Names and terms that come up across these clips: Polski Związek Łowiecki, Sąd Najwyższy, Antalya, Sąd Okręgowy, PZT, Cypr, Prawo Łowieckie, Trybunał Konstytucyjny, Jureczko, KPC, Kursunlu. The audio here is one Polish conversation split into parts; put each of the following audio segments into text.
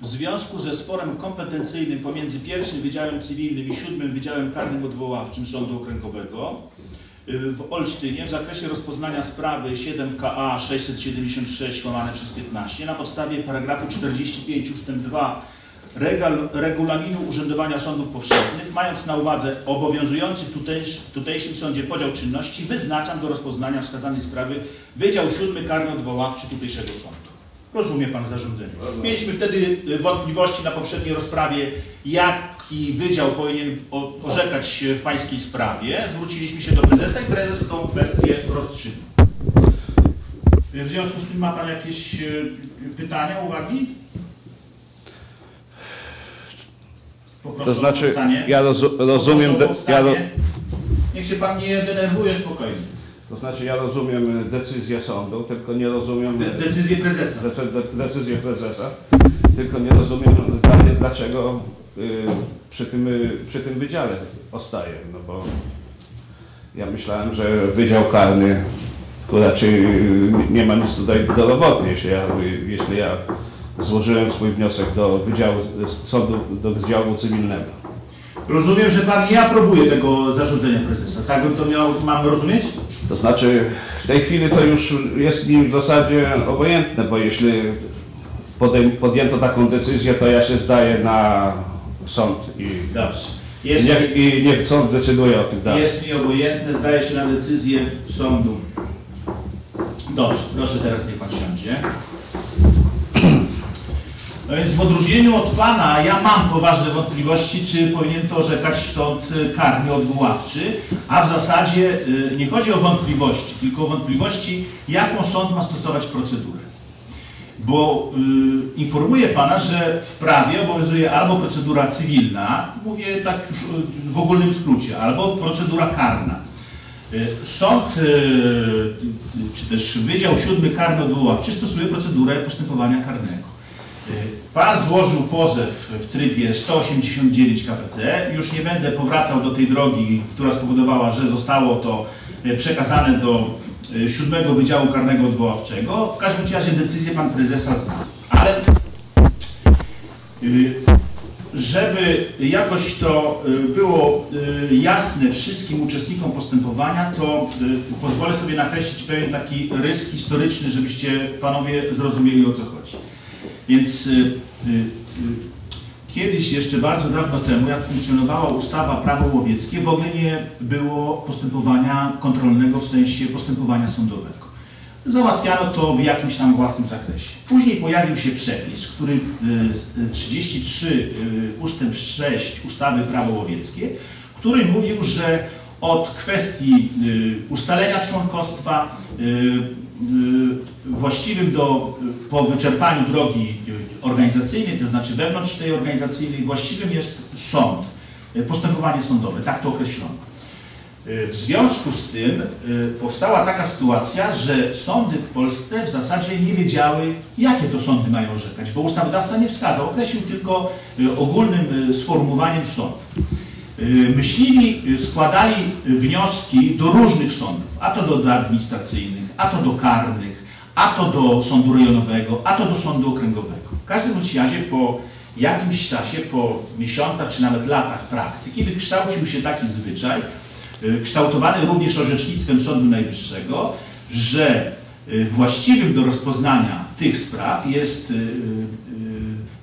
w związku ze sporem kompetencyjnym pomiędzy pierwszym Wydziałem Cywilnym i siódmym Wydziałem Karnym Odwoławczym Sądu Okręgowego w Olsztynie w zakresie rozpoznania sprawy 7KA 676/15 na podstawie paragrafu 45 ust. 2 Regulaminu Urzędowania Sądów Powszechnych, mając na uwadze obowiązujący w tutejszym sądzie podział czynności, wyznaczam do rozpoznania wskazanej sprawy Wydział 7 Karny Odwoławczy tutejszego sądu. Rozumie Pan zarządzenie. Mieliśmy wtedy wątpliwości na poprzedniej rozprawie, jaki wydział powinien orzekać w Pańskiej sprawie. Zwróciliśmy się do prezesa i prezes tą kwestię rozstrzygnął. W związku z tym ma Pan jakieś pytania, uwagi? To znaczy, ja rozumiem... Niech się Pan nie denerwuje, spokojnie. To znaczy, ja rozumiem decyzję sądu, tylko nie rozumiem... Decyzję prezesa. Decyzję prezesa, tylko nie rozumiem dlaczego przy tym wydziale ostaję, no bo ja myślałem, że wydział karny raczej nie ma nic tutaj do roboty, jeśli ja złożyłem swój wniosek do Wydziału Sądu, do Wydziału Cywilnego. Rozumiem, że Pan nie aprobuje tego zarządzenia prezesa. Tak bym to mam rozumieć? To znaczy, w tej chwili to już jest mi w zasadzie obojętne, bo jeśli podjęto taką decyzję, to ja się zdaję na sąd i, niech sąd decyduje o tym dalej. Jest mi obojętne, zdaje się na decyzję sądu. Dobrze, proszę teraz niech Pan siądzie. No więc w odróżnieniu od Pana, ja mam poważne wątpliwości, czy powinien to orzekać sąd karny odwoławczy, a w zasadzie nie chodzi o wątpliwości, tylko o wątpliwości, jaką sąd ma stosować procedurę. Bo informuję Pana, że w prawie obowiązuje albo procedura cywilna, mówię tak już w ogólnym skrócie, albo procedura karna. Sąd, czy też Wydział 7 Karny Odwoławczy stosuje procedurę postępowania karnego. Pan złożył pozew w trybie 189 KPC. Już nie będę powracał do tej drogi, która spowodowała, że zostało to przekazane do 7 Wydziału Karnego Odwoławczego. W każdym razie decyzję Pan Prezesa zna. Ale żeby jakoś to było jasne wszystkim uczestnikom postępowania, to pozwolę sobie nakreślić pewien taki rys historyczny, żebyście Panowie zrozumieli, o co chodzi. Więc kiedyś, jeszcze bardzo dawno temu, jak funkcjonowała ustawa Prawo Łowieckie, w ogóle nie było postępowania kontrolnego w sensie postępowania sądowego. Załatwiano to w jakimś tam własnym zakresie. Później pojawił się przepis, który 33 ust. 6 ustawy Prawo Łowieckie, który mówił, że od kwestii ustalenia członkostwa właściwym po wyczerpaniu drogi organizacyjnej, to znaczy wewnątrz tej organizacyjnej, właściwym jest sąd, postępowanie sądowe, tak to określono. W związku z tym powstała taka sytuacja, że sądy w Polsce w zasadzie nie wiedziały, jakie to sądy mają orzekać, bo ustawodawca nie wskazał, określił tylko ogólnym sformułowaniem sąd. Myśliwi składali wnioski do różnych sądów, a to do administracyjnych, a to do karnych, a to do sądu rejonowego, a to do sądu okręgowego. W każdym razie po jakimś czasie, po miesiącach czy nawet latach praktyki wykształcił się taki zwyczaj, kształtowany również orzecznictwem Sądu Najwyższego, że właściwym do rozpoznania tych spraw jest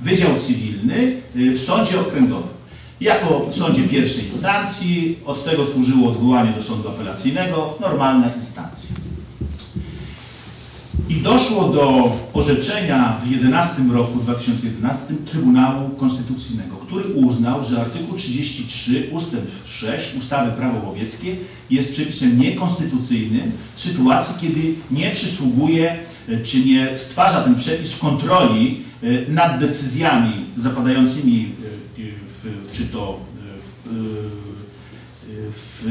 Wydział Cywilny w sądzie okręgowym. Jako w sądzie pierwszej instancji, od tego służyło odwołanie do sądu apelacyjnego, normalna instancja. I doszło do orzeczenia w 2011 roku Trybunału Konstytucyjnego, który uznał, że artykuł 33 ust. 6 ustawy Prawo Łowieckie jest przepisem niekonstytucyjnym w sytuacji, kiedy nie przysługuje czy nie stwarza ten przepis kontroli nad decyzjami zapadającymi czy to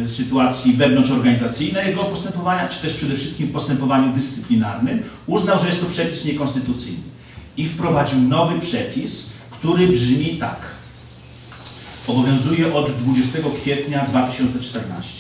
w sytuacji wewnątrzorganizacyjnego postępowania, czy też przede wszystkim w postępowaniu dyscyplinarnym, uznał, że jest to przepis niekonstytucyjny i wprowadził nowy przepis, który brzmi tak. Obowiązuje od 20 kwietnia 2014.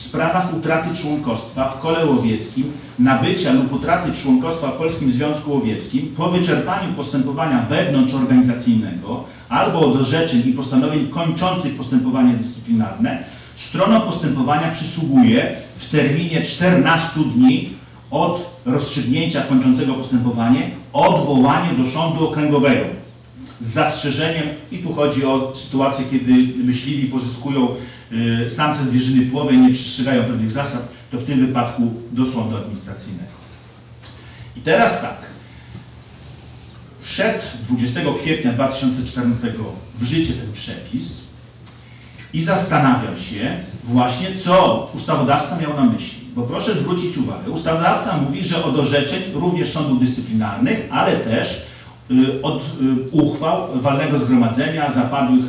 w sprawach utraty członkostwa w kole łowieckim, nabycia lub utraty członkostwa w Polskim Związku Łowieckim po wyczerpaniu postępowania wewnątrzorganizacyjnego albo od orzeczeń i postanowień kończących postępowanie dyscyplinarne, stronom postępowania przysługuje w terminie 14 dni od rozstrzygnięcia kończącego postępowanie odwołanie do sądu okręgowego z zastrzeżeniem, i tu chodzi o sytuację, kiedy myśliwi pozyskują samce zwierzyny płowej, nie przestrzegają pewnych zasad, to w tym wypadku do sądu administracyjnego. I teraz tak, wszedł 20 kwietnia 2014 w życie ten przepis i zastanawiam się właśnie, co ustawodawca miał na myśli. Bo proszę zwrócić uwagę, ustawodawca mówi, że od orzeczeń również sądów dyscyplinarnych, ale też od uchwał walnego zgromadzenia zapadłych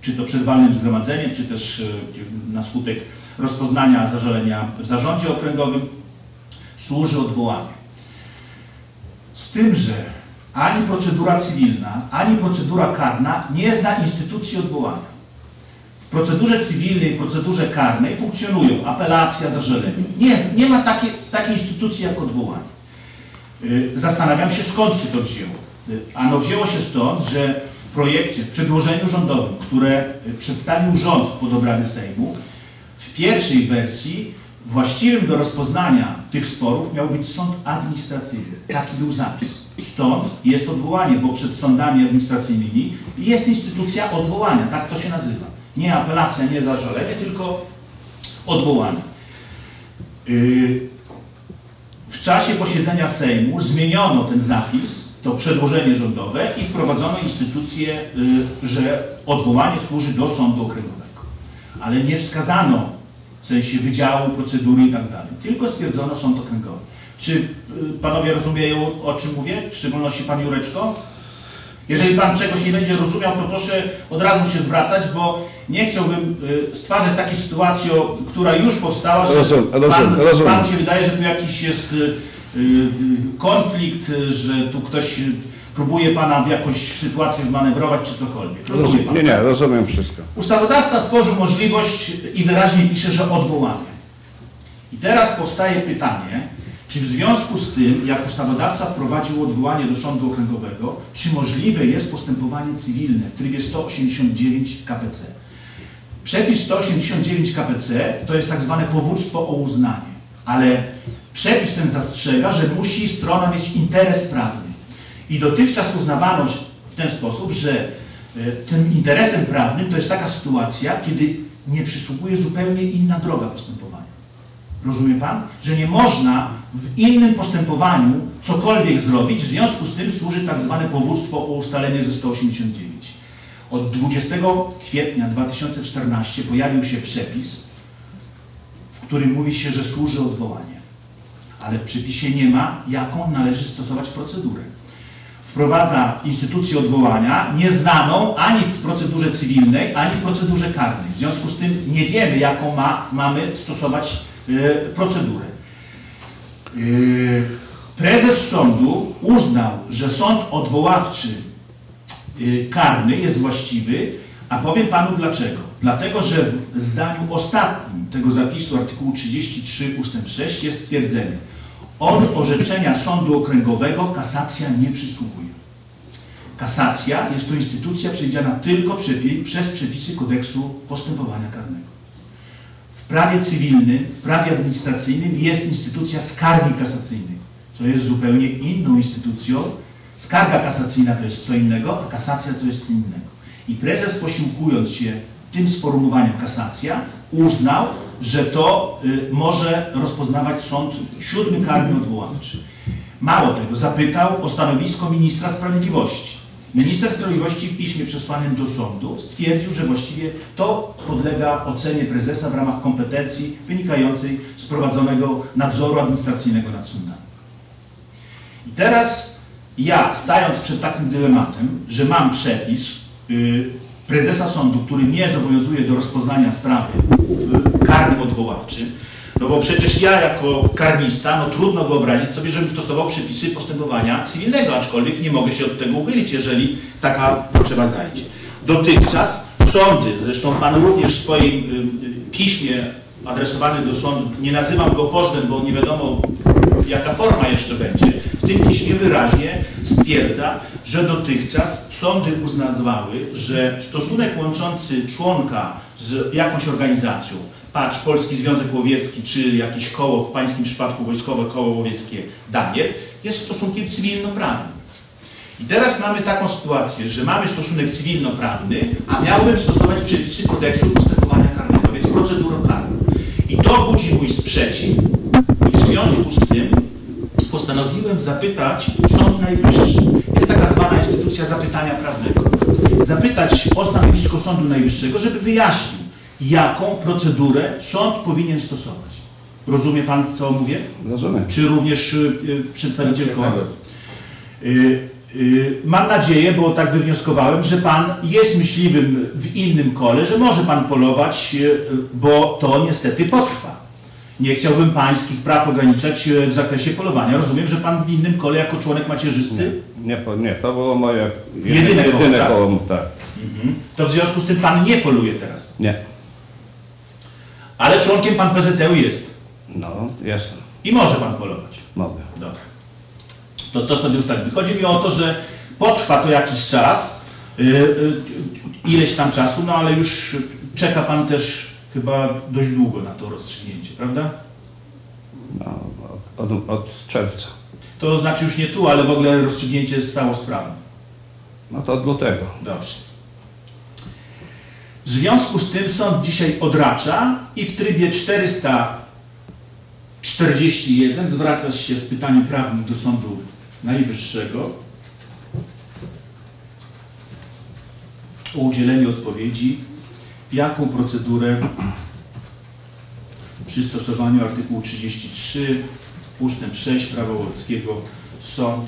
czy to przed walnym zgromadzeniem, czy też na skutek rozpoznania zażalenia w zarządzie okręgowym służy odwołanie. Z tym, że ani procedura cywilna, ani procedura karna nie zna instytucji odwołania. W procedurze cywilnej i procedurze karnej funkcjonują apelacja, zażalenie. Nie ma takiej instytucji jak odwołanie. Zastanawiam się, skąd się to wzięło. Ano wzięło się stąd, że w projekcie, w przedłożeniu rządowym, które przedstawił rząd po obrady Sejmu, w pierwszej wersji właściwym do rozpoznania tych sporów miał być sąd administracyjny. Taki był zapis. Stąd jest odwołanie, bo przed sądami administracyjnymi jest instytucja odwołania, tak to się nazywa. Nie apelacja, nie zażalenie, tylko odwołanie. W czasie posiedzenia Sejmu zmieniono ten zapis, to przedłożenie rządowe, i wprowadzono instytucję, że odwołanie służy do sądu okręgowego. Ale nie wskazano w sensie wydziału, procedury i tak dalej, tylko stwierdzono sąd okręgowy. Czy panowie rozumieją, o czym mówię? W szczególności pan Jureczko? Jeżeli pan czegoś nie będzie rozumiał, to proszę od razu się zwracać, bo nie chciałbym stwarzać takiej sytuacji, która już powstała, że panu się wydaje, że tu jakiś jest konflikt, że tu ktoś próbuje pana w jakąś sytuację manewrować czy cokolwiek. Rozumiem pan? Nie, rozumiem wszystko. Ustawodawca stworzył możliwość i wyraźnie pisze, że odwołanie. I teraz powstaje pytanie, czy w związku z tym, jak ustawodawca wprowadził odwołanie do sądu okręgowego, czy możliwe jest postępowanie cywilne w trybie 189 KPC? Przepis 189 KPC to jest tak zwane powództwo o uznanie, ale przepis ten zastrzega, że musi strona mieć interes prawny. I dotychczas uznawano w ten sposób, że tym interesem prawnym to jest taka sytuacja, kiedy nie przysługuje zupełnie inna droga postępowania. Rozumie pan? Że nie można w innym postępowaniu cokolwiek zrobić, w związku z tym służy tak zwane powództwo o ustalenie ze 189. Od 20 kwietnia 2014 pojawił się przepis, w którym mówi się, że służy odwołanie. Ale w przepisie nie ma, jaką należy stosować procedurę. Wprowadza instytucję odwołania nieznaną ani w procedurze cywilnej, ani w procedurze karnej. W związku z tym nie wiemy, jaką mamy stosować procedurę. Prezes sądu uznał, że sąd odwoławczy karny jest właściwy, a powiem panu dlaczego. Dlatego, że w zdaniu ostatnim tego zapisu artykułu 33 ust. 6 jest stwierdzenie: od orzeczenia sądu okręgowego kasacja nie przysługuje. Kasacja jest to instytucja przewidziana tylko przez przepisy kodeksu postępowania karnego. W prawie cywilnym, w prawie administracyjnym jest instytucja skargi kasacyjnej, co jest zupełnie inną instytucją. Skarga kasacyjna to jest co innego, a kasacja to jest co innego. I prezes, posiłkując się tym sformułowaniem kasacja, uznał, że to może rozpoznawać sąd siódmy karny odwoławczy. Mało tego, zapytał o stanowisko ministra sprawiedliwości. Minister sprawiedliwości w piśmie przesłanym do sądu stwierdził, że właściwie to podlega ocenie prezesa w ramach kompetencji wynikającej z prowadzonego nadzoru administracyjnego nad sądami. I teraz ja, stając przed takim dylematem, że mam przepis prezesa sądu, który mnie zobowiązuje do rozpoznania sprawy w karnym odwoławczym, no bo przecież ja jako karnista, no trudno wyobrazić sobie, żebym stosował przepisy postępowania cywilnego, aczkolwiek nie mogę się od tego uchylić, jeżeli taka potrzeba zajdzie. Dotychczas sądy, zresztą pan również w swoim piśmie adresowany do sądu, nie nazywam go pozwem, bo nie wiadomo jaka forma jeszcze będzie, w tym piśmie wyraźnie stwierdza, że dotychczas sądy uznawały, że stosunek łączący członka z jakąś organizacją, patrz Polski Związek Łowiecki czy jakieś koło, w pańskim przypadku wojskowe koło łowieckie Daniel, jest stosunkiem cywilnoprawnym. I teraz mamy taką sytuację, że mamy stosunek cywilnoprawny, a miałbym stosować przepisy kodeksu postępowania karnego, więc proceduralny. I to budzi mój sprzeciw. I w związku z tym postanowiłem zapytać Sąd Najwyższy. Jest taka zwana instytucja zapytania prawnego. Zapytać o stanowisko Sądu Najwyższego, żeby wyjaśnił, jaką procedurę sąd powinien stosować. Rozumie pan, co mówię? Rozumiem. Czy również przedstawiciel koła? Mam nadzieję, bo tak wywnioskowałem, że pan jest myśliwym w innym kole, że może pan polować, bo to niestety potrwa. Nie chciałbym pańskich praw ograniczać w zakresie polowania. Rozumiem, że pan w innym kole jako członek macierzysty? Nie, to było moje jedyne koło, tak. Mhm. To w związku z tym pan nie poluje teraz? Nie. Ale członkiem pan PZT jest? No, jestem. I może pan polować? Mogę. Dobra. To sobie ustalimy. Chodzi mi o to, że potrwa to jakiś czas, ileś tam czasu, no ale już czeka pan też chyba dość długo na to rozstrzygnięcie, prawda? No, od czerwca. To znaczy już nie tu, ale w ogóle rozstrzygnięcie jest całą sprawą. No to od lutego. Dobrze. W związku z tym sąd dzisiaj odracza i w trybie 441 zwraca się z pytaniem prawnym do Sądu Najwyższego o udzielenie odpowiedzi, jaką procedurę przy stosowaniu artykułu 33 ustęp 6 Prawa Łowieckiego Sąd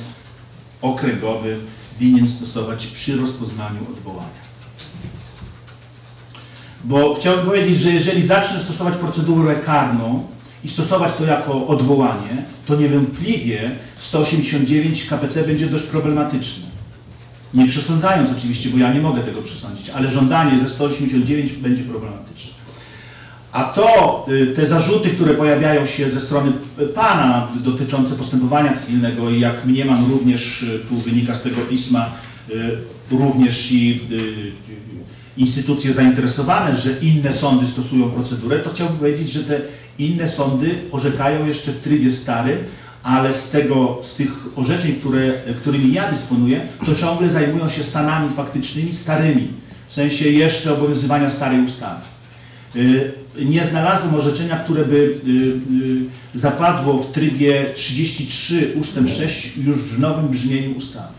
Okręgowy winien stosować przy rozpoznaniu odwołania. Bo chciałbym powiedzieć, że jeżeli zacznę stosować procedurę karną i stosować to jako odwołanie, to niewątpliwie 189 KPC będzie dość problematyczne. Nie przesądzając oczywiście, bo ja nie mogę tego przesądzić, ale żądanie ze 189 będzie problematyczne. A to te zarzuty, które pojawiają się ze strony pana dotyczące postępowania cywilnego i jak mniemam również, tu wynika z tego pisma, również i instytucje zainteresowane, że inne sądy stosują procedurę, to chciałbym powiedzieć, że te inne sądy orzekają jeszcze w trybie starym, ale z tych orzeczeń, którymi ja dysponuję, to ciągle zajmują się stanami faktycznymi starymi, w sensie jeszcze obowiązywania starej ustawy. Nie znalazłem orzeczenia, które by zapadło w trybie 33 ustęp 6 już w nowym brzmieniu ustawy.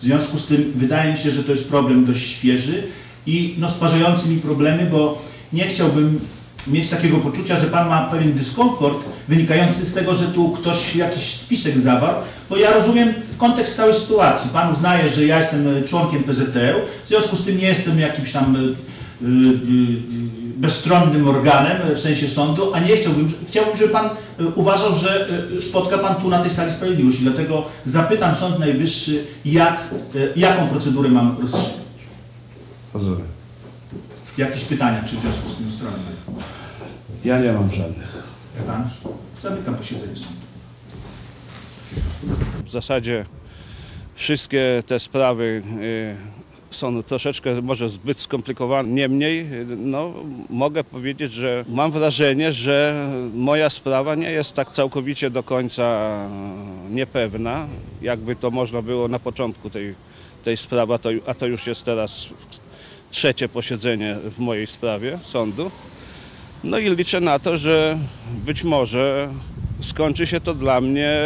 W związku z tym wydaje mi się, że to jest problem dość świeży i no, stwarzający mi problemy, bo nie chciałbym mieć takiego poczucia, że pan ma pewien dyskomfort wynikający z tego, że tu ktoś jakiś spisek zawarł, bo ja rozumiem kontekst całej sytuacji. Pan uznaje, że ja jestem członkiem PZT-u, w związku z tym nie jestem jakimś tam bezstronnym organem w sensie sądu, a nie chciałbym, żeby pan uważał, że spotka pan tu na tej sali sprawiedliwości. Dlatego zapytam Sąd Najwyższy, jaką procedurę mam rozstrzygać. Pozwolę. Jakieś pytania, czy w związku z tym stroną? Ja nie mam żadnych. Ja pan? Zamykam posiedzenie sądu. W zasadzie wszystkie te sprawy są troszeczkę może zbyt skomplikowane. Niemniej no, mogę powiedzieć, że mam wrażenie, że moja sprawa nie jest tak całkowicie do końca niepewna, jakby to można było na początku tej sprawy, a to już jest teraz trzecie posiedzenie w mojej sprawie sądu. No i liczę na to, że być może skończy się to dla mnie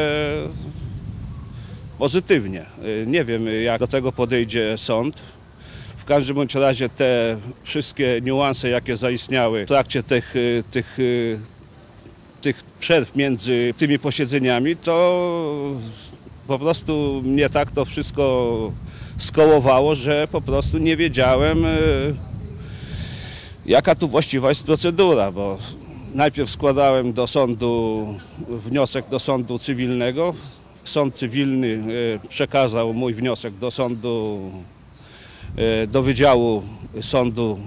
pozytywnie. Nie wiem, jak do tego podejdzie sąd. W każdym bądź razie te wszystkie niuanse, jakie zaistniały w trakcie tych przerw między tymi posiedzeniami, to po prostu mnie tak to wszystko skołowało, że po prostu nie wiedziałem, jaka tu właściwa jest procedura, bo najpierw składałem do sądu wniosek do sądu cywilnego. Sąd cywilny przekazał mój wniosek do Wydziału Sądu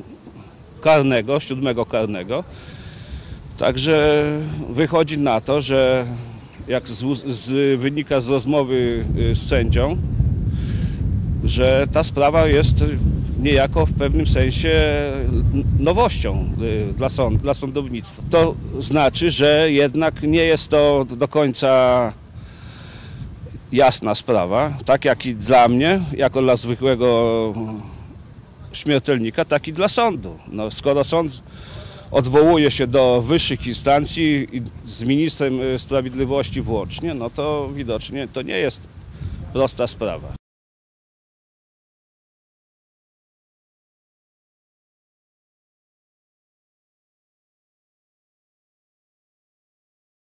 Karnego, VII Karnego. Także wychodzi na to, że jak wynika z rozmowy z sędzią, że ta sprawa jest niejako w pewnym sensie nowością dla sądownictwa. To znaczy, że jednak nie jest to do końca jasna sprawa, tak jak i dla mnie, jako dla zwykłego śmiertelnika, tak i dla sądu. No, skoro sąd odwołuje się do wyższych instancji i z ministrem sprawiedliwości włącznie, no to widocznie to nie jest prosta sprawa.